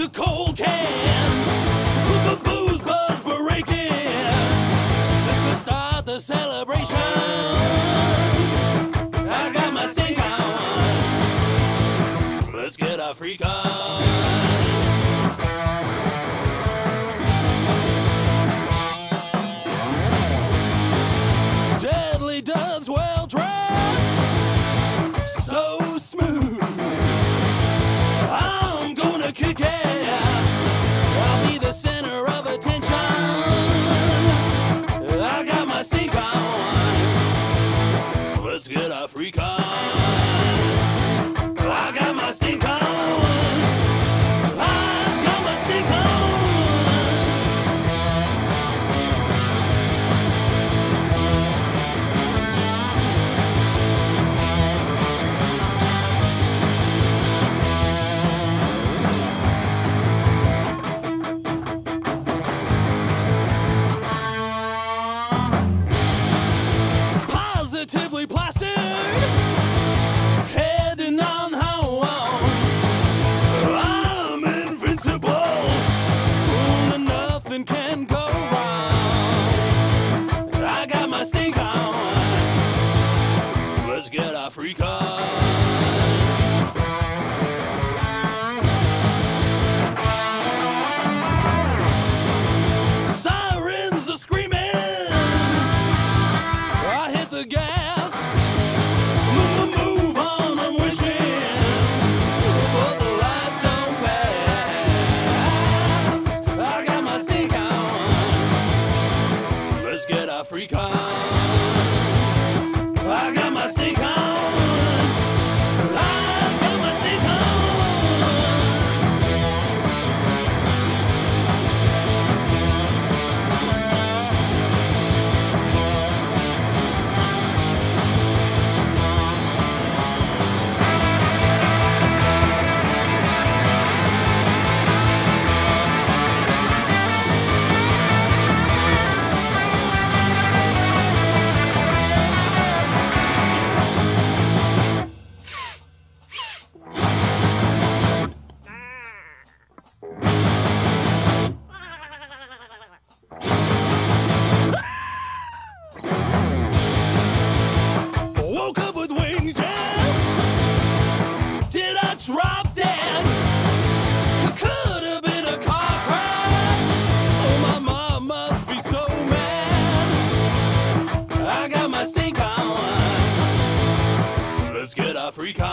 A cold can, booze buzz breaking. Sister, start the celebration. I got my stink on. Let's get our freak on. Let's get our freak on. I got my stink on. I got my stink on. Positively plastered. Let's get our freak on. Drop dead. Could have been a car crash. Oh, my mom must be so mad. I got my stink on. Let's get our freak on.